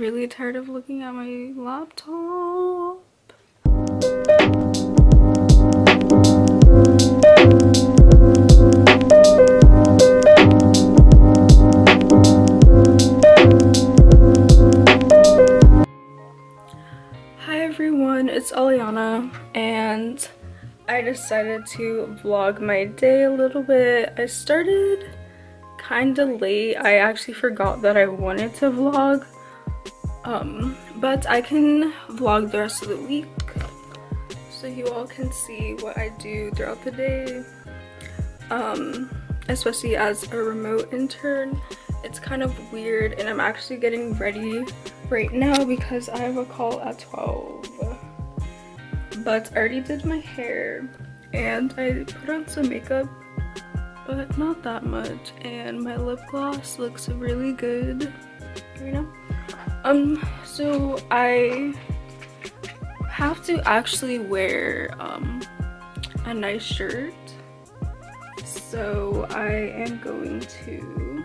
really tired of looking at my laptop. Hi everyone, it's Aliana, and I decided to vlog my day a little bit. I started kind of late. I actually forgot that I wanted to vlog, but I can vlog the rest of the week so you all can see what I do throughout the day, especially as a remote intern. It's kind of weird, and I'm actually getting ready right now because I have a call at 12. But I already did my hair and I put on some makeup, but not that much, and my lip gloss looks really good right now. So I have to actually wear a nice shirt, so I am going to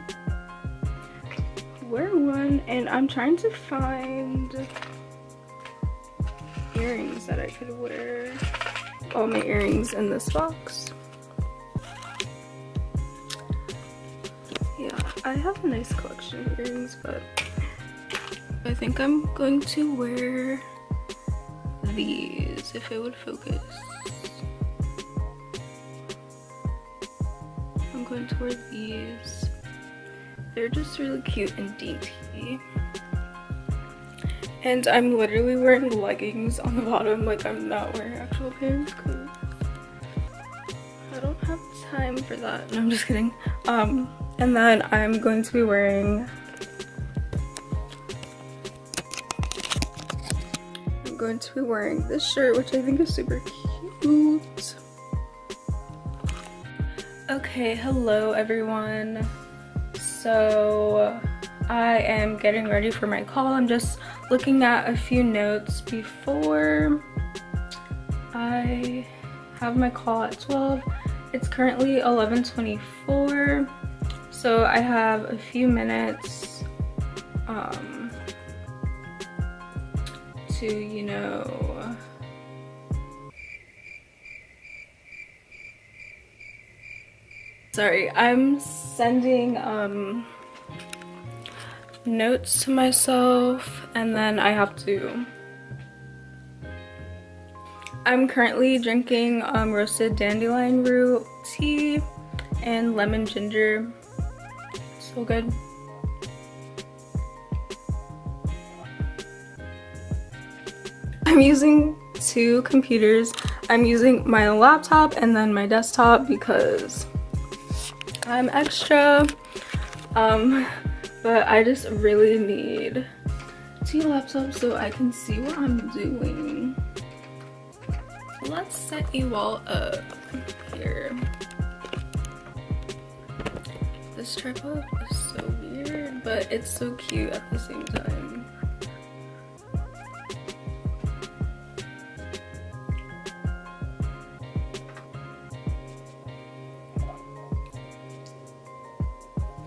wear one, and I'm trying to find earrings that I could wear. All my earrings in this box. Yeah, I have a nice collection of earrings, but I think I'm going to wear these, if it would focus. I'm going to wear these. They're just really cute and dainty. And I'm literally wearing leggings on the bottom, like I'm not wearing actual pants because I don't have time for that. No, I'm just kidding. And then I'm going to be wearing, this shirt, which I think is super cute. Okay, hello everyone. So I am getting ready for my call. I'm just looking at a few notes before I have my call at 12. It's currently 11:24, so I have a few minutes to, you know, sorry, I'm sending notes to myself, and then I have to, I'm currently drinking roasted dandelion root tea and lemon ginger. So good. I'm using two computers. I'm using my laptop and then my desktop because I'm extra. But I just really need two laptops so I can see what I'm doing. Let's set you all up here. This tripod is so weird, but it's so cute at the same time.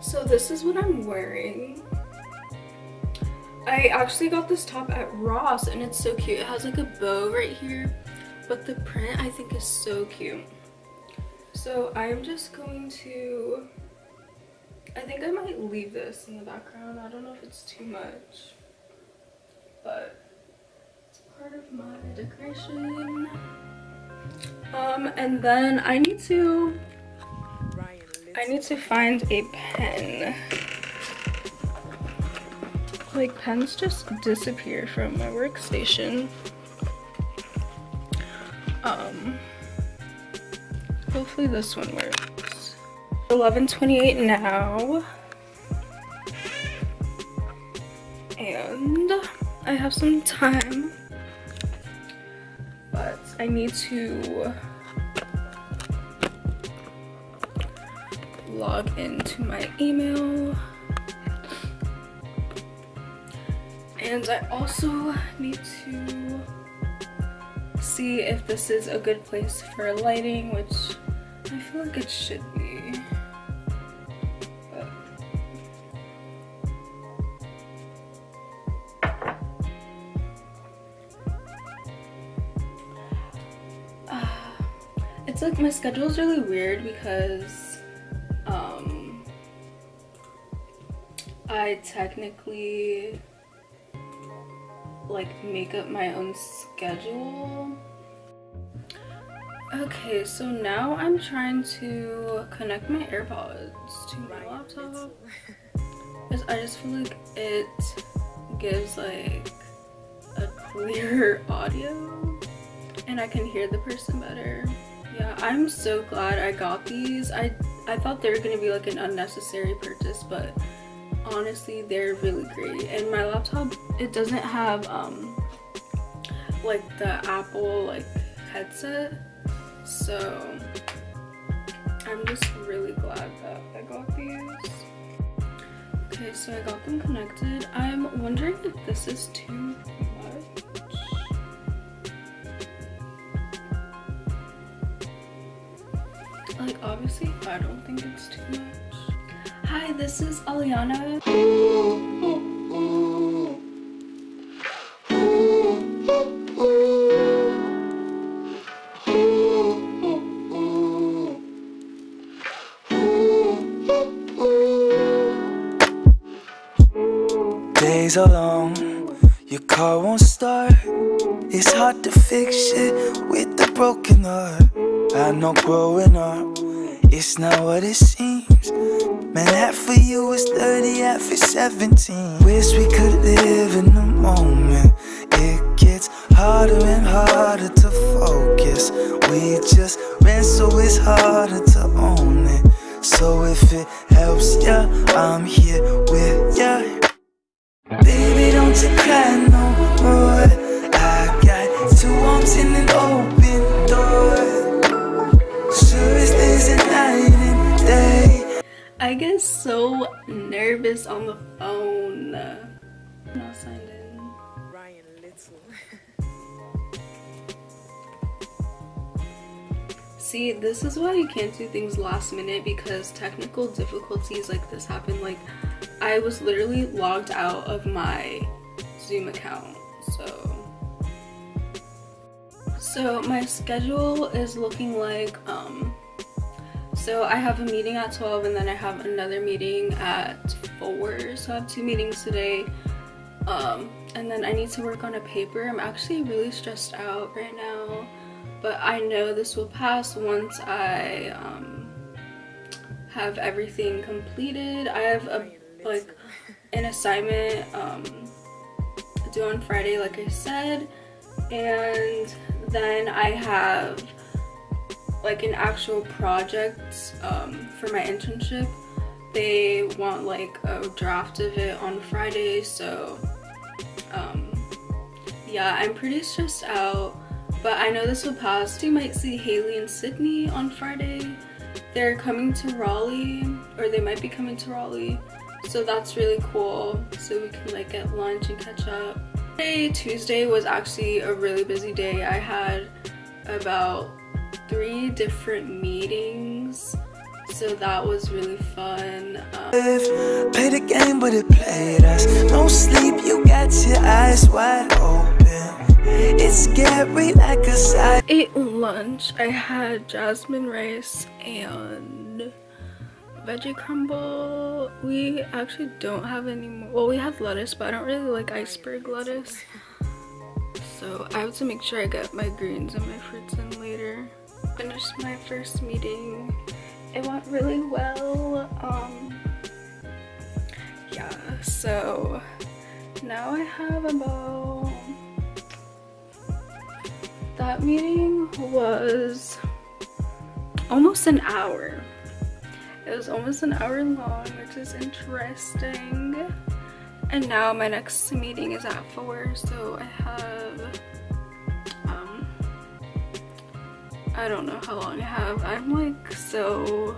So this is what I'm wearing. I actually got this top at Ross and it's so cute. It has like a bow right here, but the print I think is so cute. So I'm just going to, I think I might leave this in the background. I don't know if it's too much, but it's part of my decoration. And then I need to find a pen. Like, pens just disappear from my workstation. Hopefully this one works. 11:28 now. And I have some time, but I need to log into my email, and I also need to see if this is a good place for lighting, which I feel like it should be, but it's like my schedule is really weird because I technically like make up my own schedule. Okay, so now I'm trying to connect my AirPods to my laptop because I just feel like it gives like a clearer audio and I can hear the person better. Yeah, I'm so glad I got these. I thought they were gonna be like an unnecessary purchase, but honestly they're really great. And my laptop, it doesn't have like the Apple like headset, so I'm just really glad that I got these. Okay, so I got them connected. I'm wondering if this is too much. Like obviously I don't think it's too much. Hi, this is Aliana. Days are long, your car won't start. It's hard to fix it with a broken heart. I know growing up, it's not what it seems. Man, half of you is 30, half is 17. Wish we could live in the moment. It gets harder and harder to focus. We just ran, so it's harder to own it. So if it helps ya, I'm here with ya. Baby, don't you cry no more. I got two arms in an open door. Sure as there's a night and day. I get so nervous on the phone. I'm not signed in. Ryan Little. See, this is why you can't do things last minute, because technical difficulties like this happen. Like, I was literally logged out of my Zoom account, so my schedule is looking like, so I have a meeting at 12 and then I have another meeting at 4, so I have 2 meetings today, and then I need to work on a paper. I'm actually really stressed out right now, but I know this will pass once I, have everything completed. I have a like an assignment due on Friday like I said, and then I have like an actual project for my internship. They want like a draft of it on Friday, so yeah, I'm pretty stressed out, but I know this will pass. You might see Haley and Sydney on Friday. They're coming to Raleigh, or they might be coming to Raleigh, so that's really cool, so we can like get lunch and catch up. Today, Tuesday, was actually a really busy day. I had about 3 different meetings, so that was really fun. Play the game, but it played us. No sleep, you got your eyes wide open. It's scary like a side. Ate lunch. I had jasmine rice and veggie crumble. We actually don't have any more. Well, we have lettuce, but I don't really like iceberg lettuce, so I have to make sure I get my greens and my fruits in later. Finished my first meeting. It went really well. Yeah, so now I have about, that meeting was almost an hour. It was almost an hour long, which is interesting. And now my next meeting is at 4, so I have, I don't know how long I have. I'm like, so,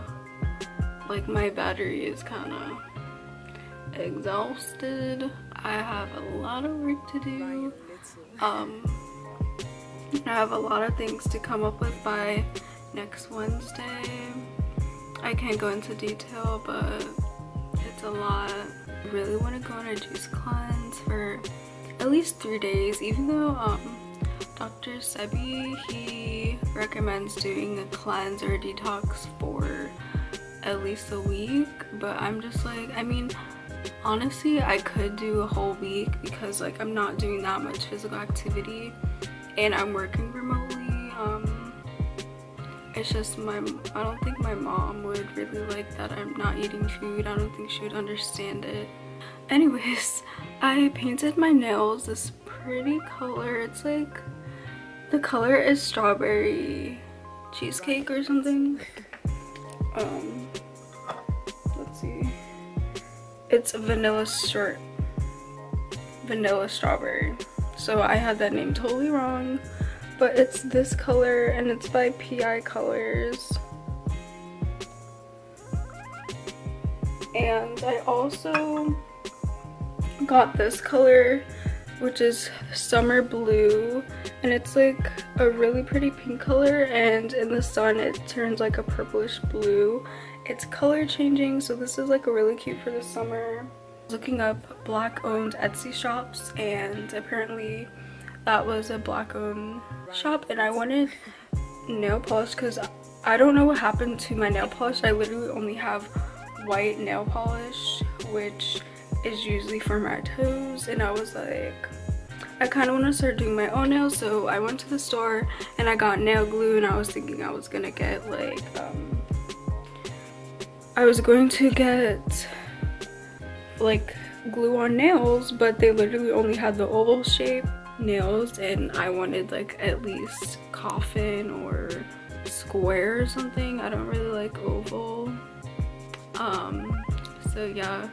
like my battery is kind of exhausted. I have a lot of work to do. I have a lot of things to come up with by next Wednesday. I can't go into detail, but it's a lot. I really want to go on a juice cleanse for at least 3 days, even though Dr. Dr. Sebi, he recommends doing a cleanse or a detox for at least a week, but I'm just like, I mean, honestly, I could do a whole week because like I'm not doing that much physical activity and I'm working remotely. It's just I don't think my mom would really like that I'm not eating food. I don't think she would understand it. Anyways, I painted my nails this pretty color. It's like, the color is strawberry cheesecake or something. Let's see. It's vanilla strawberry. So I had that name totally wrong, but it's this color and it's by P.I. Colors. And I also got this color, which is summer blue, and it's like a really pretty pink color, and in the sun it turns like a purplish blue. It's color changing, so this is like a really cute for the summer. Looking up black owned Etsy shops, and apparently that was a black owned shop, and I wanted nail polish because I don't know what happened to my nail polish. I literally only have white nail polish, which is usually for my toes, and I was like, I kind of want to start doing my own nails, so I went to the store and I got nail glue, and I was thinking I was gonna get like I was going to get like glue on nails, but they literally only had the oval shape nails, and I wanted like at least coffin or square or something. I don't really like oval. So yeah,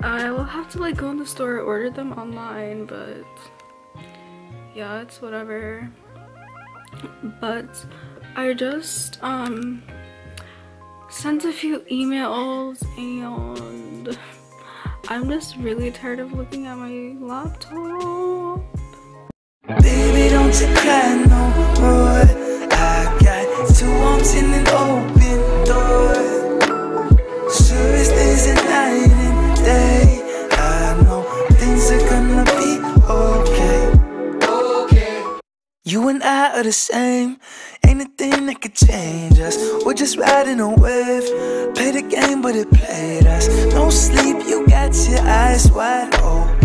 I will have to like go in the store, order them online, but yeah, it's whatever. But I just sent a few emails, and I'm just really tired of looking at my laptop. Baby, don't you cry no more. I got two arms in an open door. Sure as there's a night and day, I know things are gonna be okay. Okay. You and I are the same. Ain't a thing that could change us. We're just riding a wave. Play the game, but it played us. No sleep, you got your eyes wide open.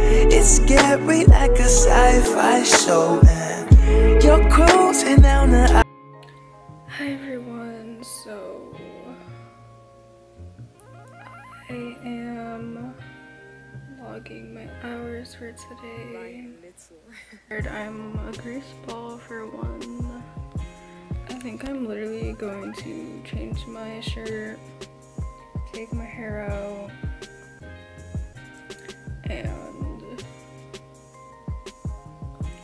It's scary like a sci-fi show, man. You're cruising down the... Hi everyone, so I am logging my hours for today. I'm a grease ball for one. I think I'm literally going to change my shirt, take my hair out, and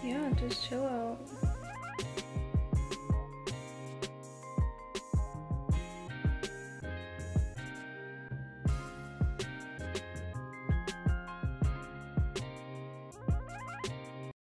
yeah, just chill out.